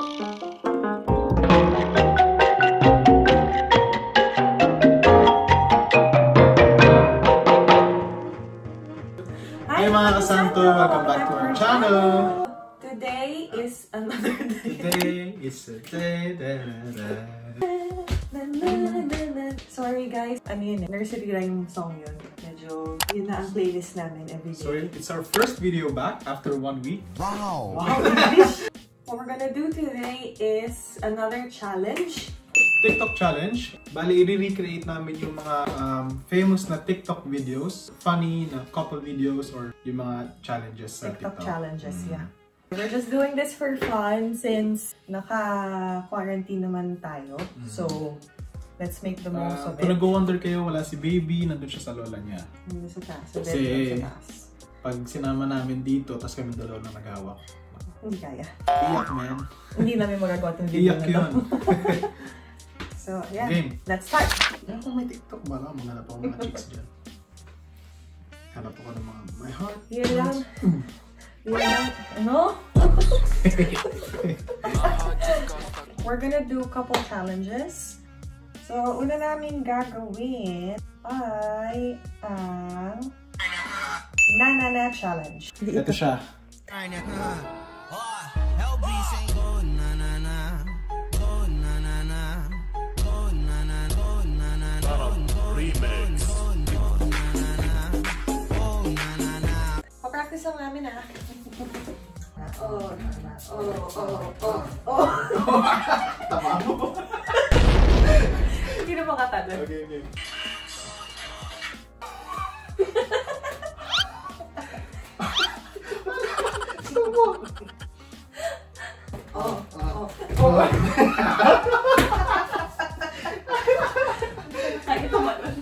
Hi mga kasanto! Welcome back to our channel! Today is another day. Today is a day. Sorry guys, ano yun eh? Nursery rhyme song yun. Medyo yun na ang playlist namin every day. So it's our first video back after 1 week. Wow! Wow! What we're gonna do today is another challenge. TikTok challenge. Bali, i-recreate namin yung mga famous na TikTok videos, funny na couple videos, or yung mga challenges sa TikTok. Challenges, yeah. We're just doing this for fun since naka-quarantine naman tayo. So, let's make the most of it. Kung nag-wonder kayo, wala si baby, nandun siya sa lola niya. Nandun sa taas. Kasi, pag sinama namin dito, tapos kami dalawa na nag-hawak. Hindi kaya. Iyak, man. Hindi namin magagawa itong video na yun. So, yeah, game. Let's start! Kaya kung may TikTok ba lang, maghanap ako mga chicks dyan. Hanap ako ng mga my heart. Yan lang. Yan lang. Ano? We're gonna do a couple challenges. So, una namin gagawin ay ang Nanana Challenge. Ito siya. Practice lang namin ah. Oh. Tama mo po. Hindi na makatala. Okay. Oh. Ay, tumalun.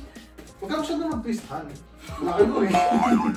Huwag ka masyado mag-twist, han. Laki mo eh. Oh.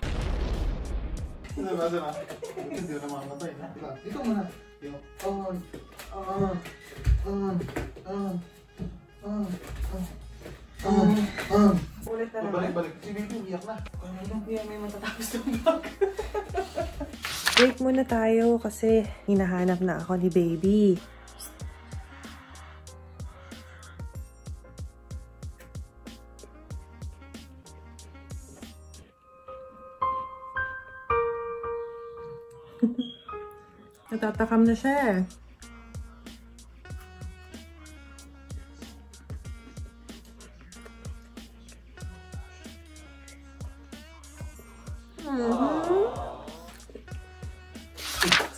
Sama-sama. Hindi na mamatay na. Dito muna. Ulit na naman. Balik-balik. Si baby, iyak na. Kaya may matatapos ng vlog. Break muna tayo kasi hinahanap na ako ni baby. Natatakam na siya eh.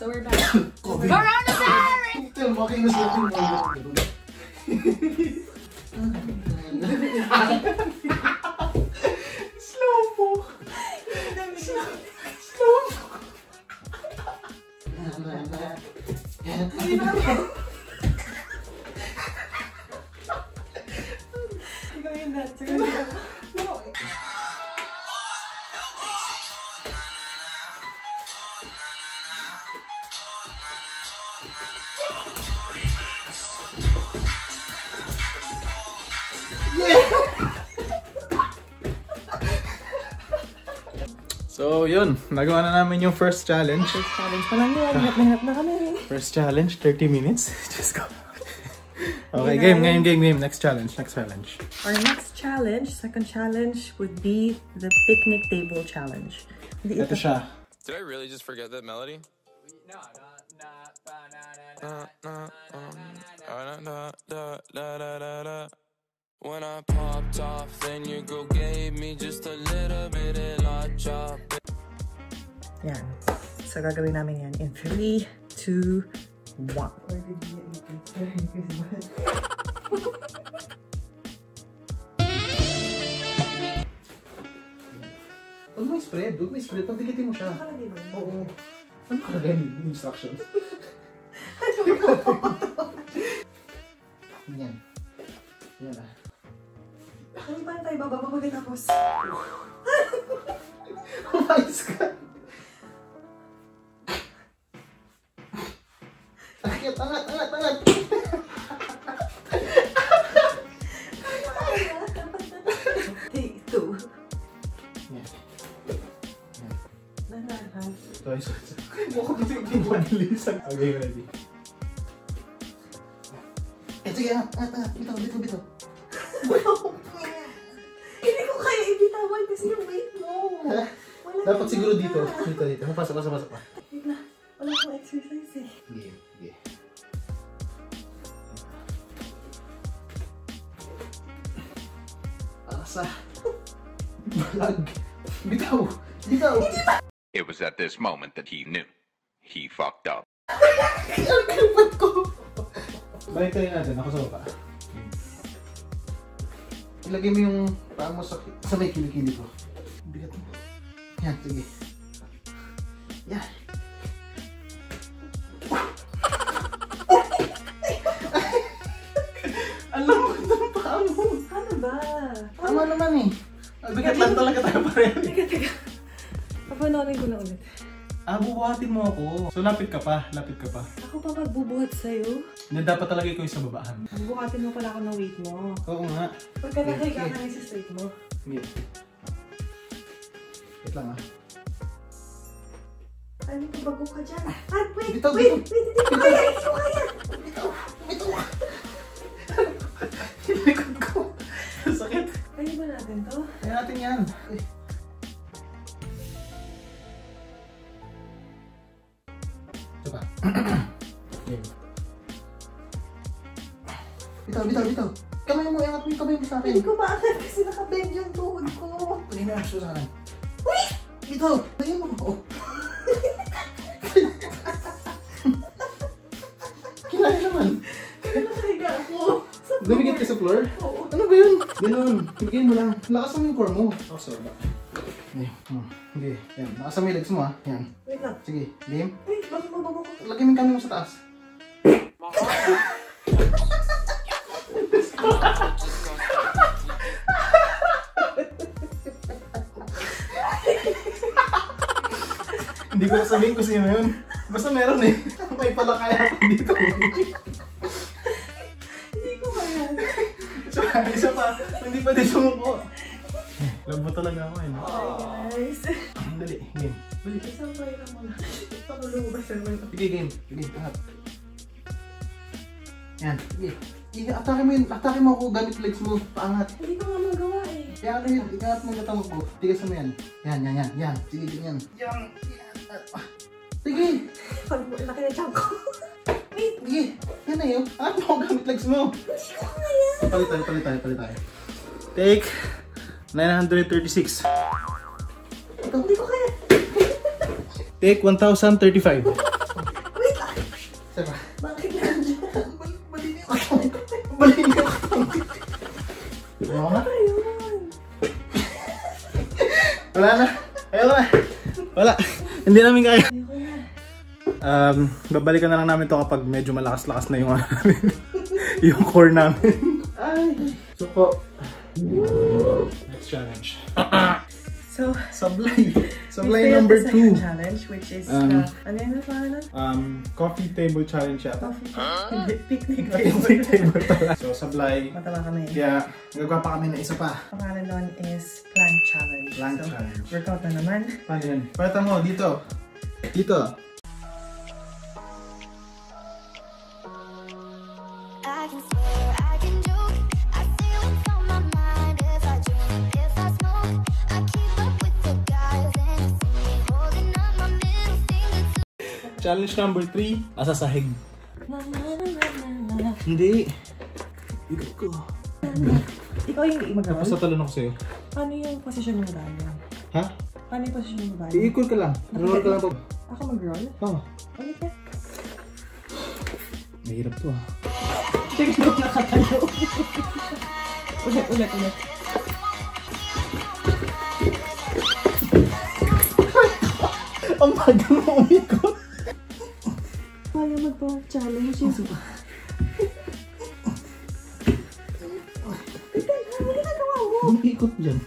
So we're back. Coronavirus! Okay na siya. Slow po. So yun, nagawa na namin yung first challenge. First challenge pa lang yun, hinap na kami. First challenge, 30 minutes. Just go. Okay, game. Next challenge. Our next challenge, second challenge, would be the picnic table challenge. Ito siya. Did I really just forget that melody? No. When I popped off, then you go gave me just a little bit of a chop. Yan. So gagawin namin yan in 3, 2, 1. Where did you get it? Huwag mo spread. Pagdikitin mo siya. Oo. Ano ka rin? Instructions. Ano ka rin? Yan. Yan na. Ay, paano tayo bababa pagkatapos? Umayos ka. Akyat, angat, angat, angat. Take two. Yan. Yan. Nanahan. Mukha ko hindi mo nilisan. Okay, ready. Sige, angat, bitaw, bitaw, bitaw. Hindi ko kaya ibitawan kasi yung weight mo. Dapat siguro dito, dito, dito. Pasok, pasok, pasok pa. Wait na, wala akong exercise eh. Sige, sige. Asa. Balag. Bitaw, bitaw. It was at this moment that he knew. He fucked up. Ang kapat ko. Balik tayo natin, ako sa baba. Ilagay mo yung paa mo sa may kilikili ko. Bigat mo. Yan, sige. Yan. Alam mo itong paa mo. Ano ba? Tama naman eh. Bigat lang talaga tayo pareho. Tiga, tiga. Papanorin ko na ulit. Ah, bubuhatin mo ako. So, lapit ka pa. Lapit ka pa. Ako pa magbubuhat sa'yo? Na dapat talaga ikaw yung sababahan. Bubuhatin mo pala ako ng weight mo. Oo nga. Pagka nakahiga ka na yung sa straight mo. Wait. Wait lang ah. Ay, may tubago ka dyan. Ah, wait! Bitaw, wait! Wait! Hindi ko kaya! Hindi ko kaya! Bitaw! Bitaw! Hinlikod ko. Sakit. Kaya ba natin to? Kaya natin yan. Uy. Coba. Bitaw, bitaw, bitaw. Kamay mo, iangat mo yung kamay mo sa akin. Hindi ko maangat kasi nakabend yung tuhod ko. Pagay na aso sa akin. Uy! Bitaw! Pagay mo ako. Kinaya naman. Kaya nakahiga ako. Dumigit ka sa floor? Oo. Ano ba yun? Ganun. Pilikin mo lang. Lakas mo yung core mo. Oh, sorry. Okay. Yan. Lakas mo yung legs mo ha. Yan. Wait lang. Sige. Game. Lagi mo kamay mo sa taas. Hindi ko sabihin ko sa inyo yun. Basta meron eh. May pala kaya dito. Hindi ko kaya. Tsaka isa pa. Hindi pa din sumuko. Labo talaga ako eh. Okay guys. Dali, game. Balik. Isang pwede lang muna. Pakulubas naman ito. Sige, game. Sige, angat. Yan. Sige. Atake mo yun. Atake mo ako gamit legs mo. Paangat. Hindi ko nga magawa eh. Kaya ano yun. Ikangat mo yung katawag ko. Tigas mo yan. Yan, yan, yan. Yan. Sige, yan. Yan. Sige. Laki na chunk ko. Wait. Sige. Yan na yun. Angat mo ako gamit legs mo. Hindi ko nga yan. Palit tayo, palit tayo, palit tayo. Take 936. Hindi ko kaya. Take 1,035. Wait lang. Saba. Bakit lang dyan? Baliniyo ka tong. Baliniyo ka tong. Ano ka? Wala na. Ayoko na. Wala. Hindi namin kaya. Babalikan na lang namin to kapag medyo malakas-lakas na yung yung core namin. Ay. Suko. Next challenge. So, Sablay number 2 challenge, which is ano yung pangalan? Coffee table challenge yata. Picnic table. Picnic table pala. So, sablay. Matawa kami. Kaya, nagagawa pa kami na isa pa. Pangalan nun is plank challenge. Plank challenge. Workout na naman. Paano yun? Parata mo, dito. Dito. Challenge number 3, asasahig. Hindi. Bigat ko. Ikaw yung magdaan? Basta talon ako sa'yo. Paano yung posisyon mo magdaan yan? Ha? Paano yung posisyon mo magdaan yan? I-equal ka lang. Roll ka lang po. Ako mag-roll? Oo. Ulit ka. Mahirap to ah. Tignan ko nakatayo. Ulit. Ang bagang mo umikot. Kaya magpa-challenge yun. Ano ba? likod dyan.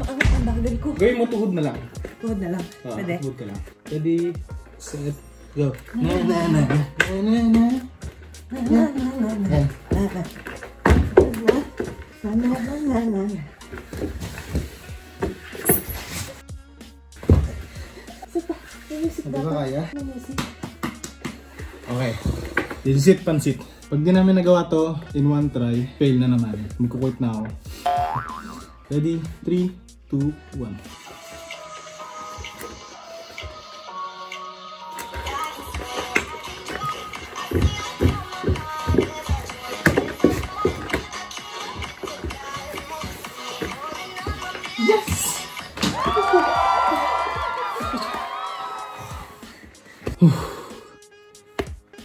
Maangat ang bagay ko. Gawin mo, tuhod na lang. Tuhod na lang? Pwede? Tuhod ka lang. Ready, set, go. Na na na na na na na na na na na na na. Hindi ka kaya? Okay, pansit, pansit. Pag di namin nagawa to, in one try, fail na naman. Magkukuit na ako. Ready? 3, 2, 1. Yes!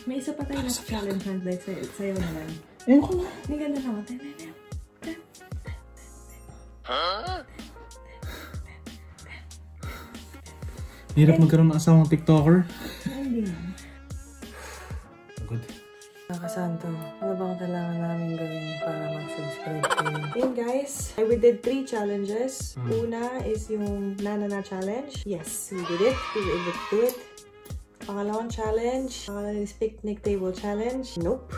May isa pa tayo na sa challenge hand like sa'yo na lang. Ayun ko na. Hindi ganda naman. Hirap magkaroon ng asawang TikToker? Hindi naman. Pagod. Nakasanto, ano bang kailangan namin gawin para mag-subscribe kayo? Ayun guys, we did 3 challenges. Una is yung Nanana challenge. Yes, we did it. We were able to do it. Pangalawang challenge, pangalawang picnic table challenge. Nope.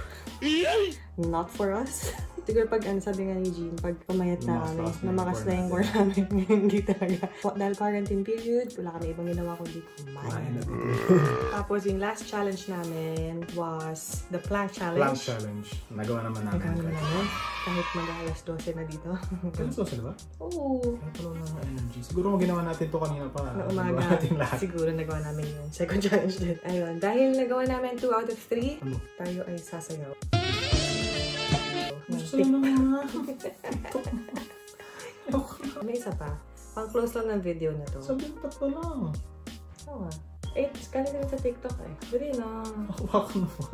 Not for us. Siguro pag ano, sabi nga ni Jean, pag pumayat na kami, namakas na yung core namin. Hindi talaga. Dahil quarantine period, wala kami ibang ginawa kundi kumain. Tapos yung last challenge namin was the plank challenge. Plank challenge. Nagawa naman namin. Nagawa naman. Kahit mag-alas 12 na dito. Alas 12 na ba? Oo. Ano pa lang energy. Siguro kung ginawa natin to kanina pa. Na umaga. Siguro nagawa namin yung second challenge din. Ayun. Dahil nagawa namin 2 out of 3, tayo ay sasayaw. May isa pa. Pang-close lang ng video na to. Sabi ko tatlo lang. Oo. Eh, kali ka sa TikTok eh. Pwede na. Hawak naman.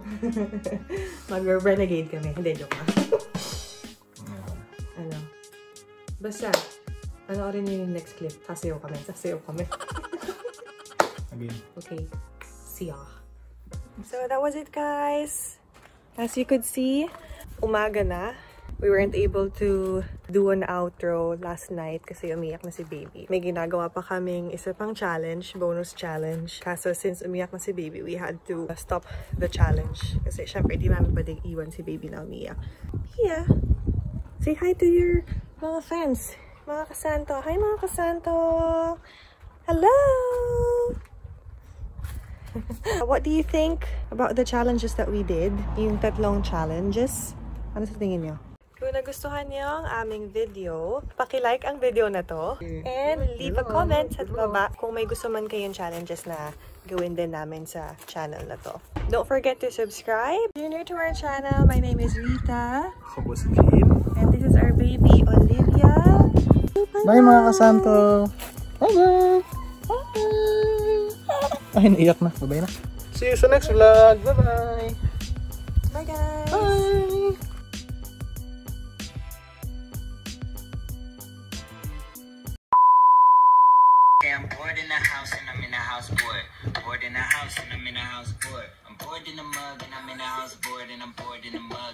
Mag-renegade kami. Hindi, joke na. Ano? Basta, panoorin nyo yung next clip. Sasayaw kami. Sasayaw kami. Again. Okay. See ya. So, that was it guys. As you could see, umaga na. We weren't able to do an outro last night kasi umiyak na si baby. May ginagawa pa kaming isa pang challenge, bonus challenge. Kaso since umiyak na si baby, we had to stop the challenge. Kasi syempre, di namin pwedeng iwan si baby na umiyak. Yeah. Say hi to your mga fans. Mga kasanto. Hi mga kasanto! Hello! What do you think about the challenges that we did? Yung tatlong challenges. Ano sa tingin nyo? Kung nagustuhan nyo ang aming video, paki-like ang video na to. And leave a comment at baba kung may gusto man kayong challenges na gawin din namin sa channel na to. Don't forget to subscribe. If you're new to our channel, my name is Rita. Ako si Jean. And this is our baby, Olivia. Bye, bye mga kasanto! Bye-bye! Bye-bye! Ay, naiyak na. Bye-bye na. See you sa next vlog. Bye-bye! Bye guys! Bye! I'm bored in the house and I'm in the house bored. Bored in the house and I'm in the house bored. I'm bored in the mug and I'm in the house bored and I'm bored in the mug.